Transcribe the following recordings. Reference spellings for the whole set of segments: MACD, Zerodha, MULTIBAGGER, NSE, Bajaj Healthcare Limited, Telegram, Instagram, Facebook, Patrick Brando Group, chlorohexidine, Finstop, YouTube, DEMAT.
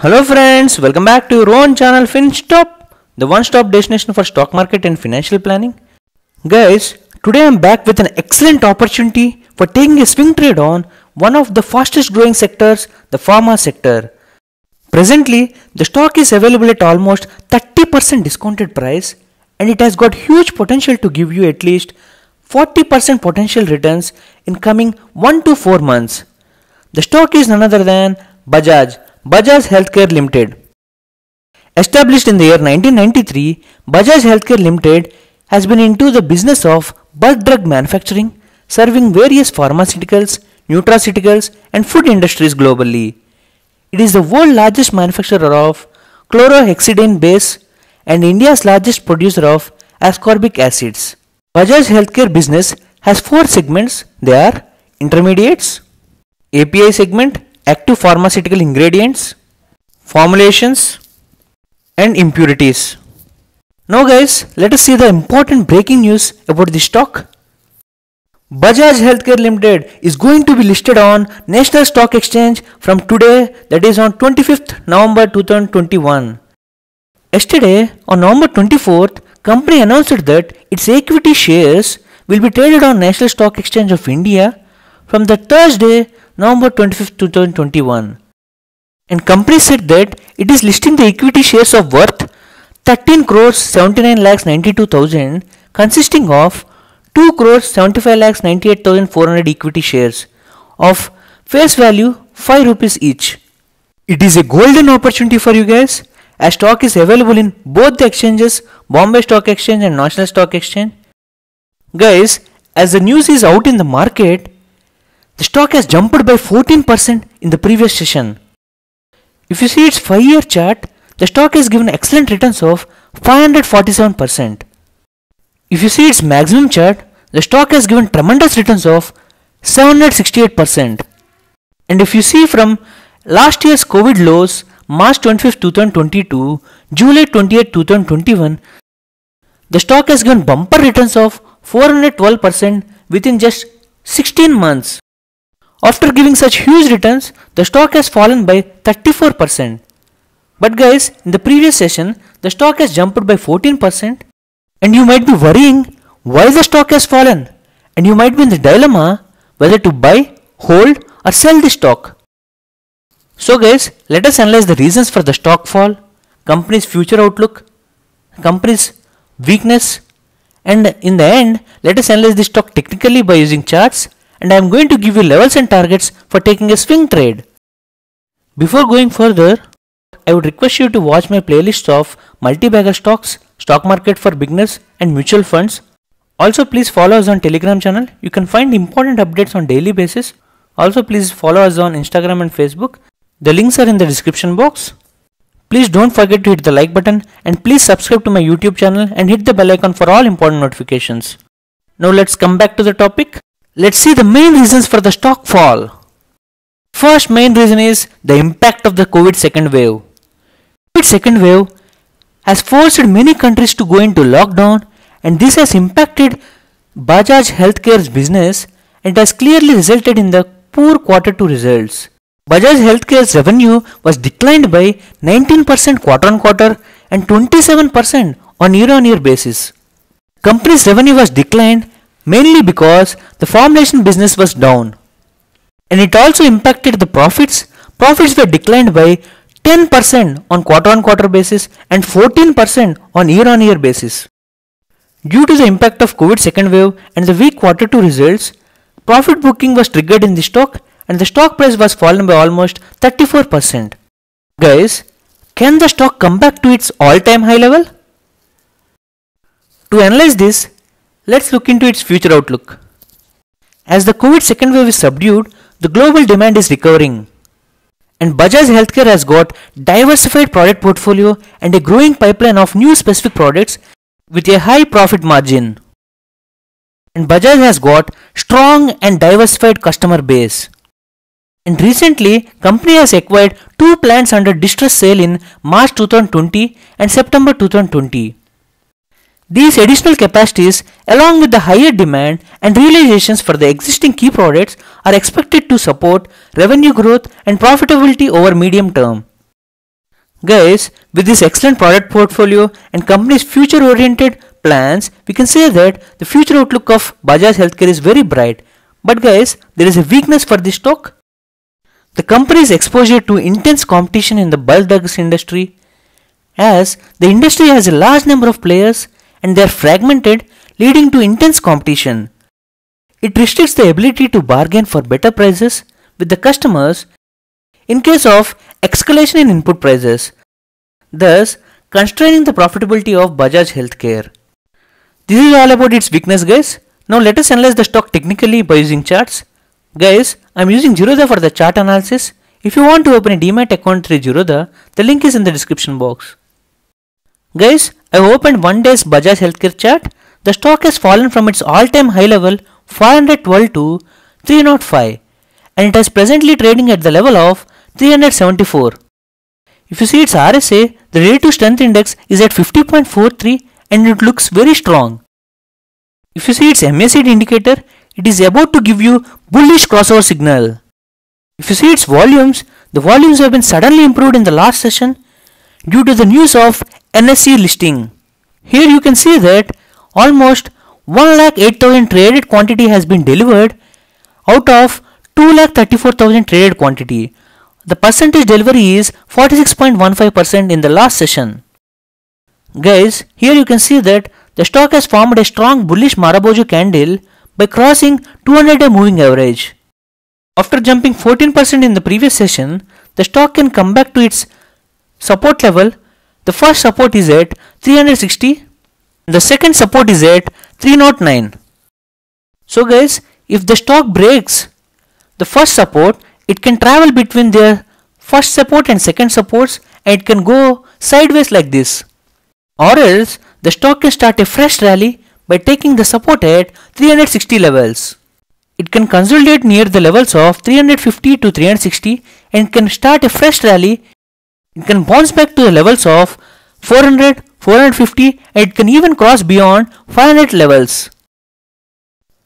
Hello friends, welcome back to your own channel Finstop, the one-stop destination for stock market and financial planning. Guys, today I'm back with an excellent opportunity for taking a swing trade on one of the fastest growing sectors, the pharma sector. Presently, the stock is available at almost 30% discounted price and it has got huge potential to give you at least 40% potential returns in coming 1 to 4 months. The stock is none other than Bajaj Healthcare Limited. Established in the year 1993, Bajaj Healthcare Limited has been into the business of bulk drug manufacturing, serving various pharmaceuticals, nutraceuticals and food industries globally. It is the world's largest manufacturer of chlorohexidine base and India's largest producer of ascorbic acids. Bajaj Healthcare business has 4 segments. They are intermediates, API segment, active pharmaceutical ingredients, formulations and impurities. Now guys, let us see the important breaking news about this stock. Bajaj Healthcare Limited is going to be listed on National Stock Exchange from today, that is on 25th November 2021. Yesterday on November 24th, company announced that its equity shares will be traded on National Stock Exchange of India from the Thursday November 25, 2021, and company said that it is listing the equity shares of worth 13,79,92,000 consisting of 2,75,98,400 equity shares of face value ₹5 each. It is a golden opportunity for you guys as stock is available in both the exchanges, Bombay Stock Exchange and National Stock Exchange. Guys, as the news is out in the market, the stock has jumped by 14% in the previous session. If you see its 5-year chart, the stock has given excellent returns of 547%. If you see its maximum chart, the stock has given tremendous returns of 768%. And if you see from last year's COVID lows, March 25, 2022, July 28, 2021, the stock has given bumper returns of 412% within just 16 months. After giving such huge returns, the stock has fallen by 34%. But guys, in the previous session, the stock has jumped by 14%. And you might be worrying why the stock has fallen. And you might be in the dilemma whether to buy, hold or sell the stock. So guys, let us analyze the reasons for the stock fall, company's future outlook, company's weakness. And in the end, let us analyze the stock technically by using charts. And I am going to give you levels and targets for taking a swing trade. Before going further, I would request you to watch my playlists of multi-bagger stocks, stock market for beginners and mutual funds. Also please follow us on Telegram channel. You can find important updates on daily basis. Also please follow us on Instagram and Facebook. The links are in the description box. Please don't forget to hit the like button and please subscribe to my YouTube channel and hit the bell icon for all important notifications. Now let's come back to the topic. Let's see the main reasons for the stock fall. First main reason is the impact of the COVID second wave. COVID second wave has forced many countries to go into lockdown, and this has impacted Bajaj Healthcare's business and has clearly resulted in the poor quarter 2 results. Bajaj Healthcare's revenue was declined by 19% quarter on quarter and 27% on year-on-year basis. Company's revenue was declined mainly because the formulation business was down, and it also impacted the profits. Profits were declined by 10% on quarter on quarter basis and 14% on year on year basis. Due to the impact of COVID second wave and the weak quarter 2 results, profit booking was triggered in the stock and the stock price was fallen by almost 34%. Guys, can the stock come back to its all time high level? To analyze this, let's look into its future outlook. As the COVID second wave is subdued, the global demand is recovering. And Bajaj Healthcare has got diversified product portfolio and a growing pipeline of new specific products with a high profit margin. And Bajaj has got strong and diversified customer base. And recently, company has acquired 2 plants under distress sale in March 2020 and September 2020. These additional capacities, along with the higher demand and realizations for the existing key products, are expected to support revenue growth and profitability over medium term. Guys, with this excellent product portfolio and company's future-oriented plans, we can say that the future outlook of Bajaj Healthcare is very bright. But guys, there is a weakness for this stock. The company's exposure to intense competition in the bulk drugs industry, as the industry has a large number of players and they are fragmented, leading to intense competition. It restricts the ability to bargain for better prices with the customers in case of escalation in input prices, thus constraining the profitability of Bajaj Healthcare. This is all about its weakness, guys. Now let us analyze the stock technically by using charts. Guys, I am using Zerodha for the chart analysis. If you want to open a DEMAT account through Zerodha, the link is in the description box. Guys, I have opened 1 day's Bajaj Healthcare chart. The stock has fallen from its all-time high level 412 to 305 and it is presently trading at the level of 374. If you see its RSA, the relative strength index is at 50.43 and it looks very strong. If you see its MACD indicator, it is about to give you bullish crossover signal. If you see its volumes, the volumes have been suddenly improved in the last session due to the news of NSE listing. Here you can see that almost 1,08,000 traded quantity has been delivered out of 2,34,000 traded quantity. The percentage delivery is 46.15% in the last session. Guys, here you can see that the stock has formed a strong bullish Marabojo candle by crossing 200-day moving average. After jumping 14% in the previous session, the stock can come back to its support level. The first support is at 360, the second support is at 309. So guys, if the stock breaks the first support, it can travel between their first support and second supports and it can go sideways like this. Or else, the stock can start a fresh rally by taking the support at 360 levels. It can consolidate near the levels of 350 to 360 and can start a fresh rally. It can bounce back to the levels of 400, 450 and it can even cross beyond 500 levels.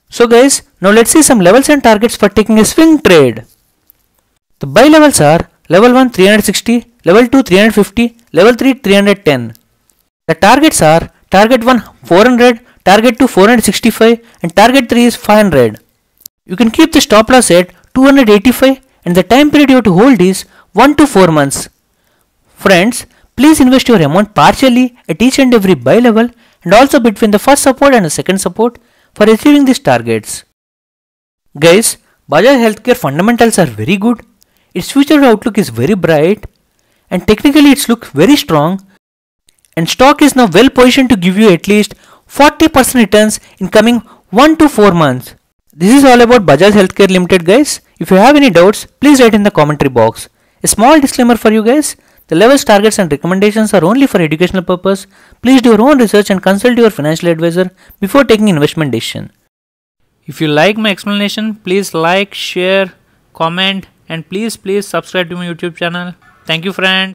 So guys, now let's see some levels and targets for taking a swing trade. The buy levels are level 1 360, level 2 350, level 3 310. The targets are target 1 400, target 2 465 and target 3 is 500. You can keep the stop loss at 285 and the time period you have to hold is 1 to 4 months. Friends, please invest your amount partially at each and every buy level and also between the first support and the second support for achieving these targets. Guys, Bajaj Healthcare fundamentals are very good, its future outlook is very bright and technically it looks very strong and stock is now well positioned to give you at least 40% returns in coming 1 to 4 months. This is all about Bajaj Healthcare Limited, guys. If you have any doubts, please write in the commentary box. A small disclaimer for you guys, the levels, targets and recommendations are only for educational purpose. Please do your own research and consult your financial advisor before taking investment decision. If you like my explanation, please like, share, comment and please subscribe to my YouTube channel. Thank you, friend.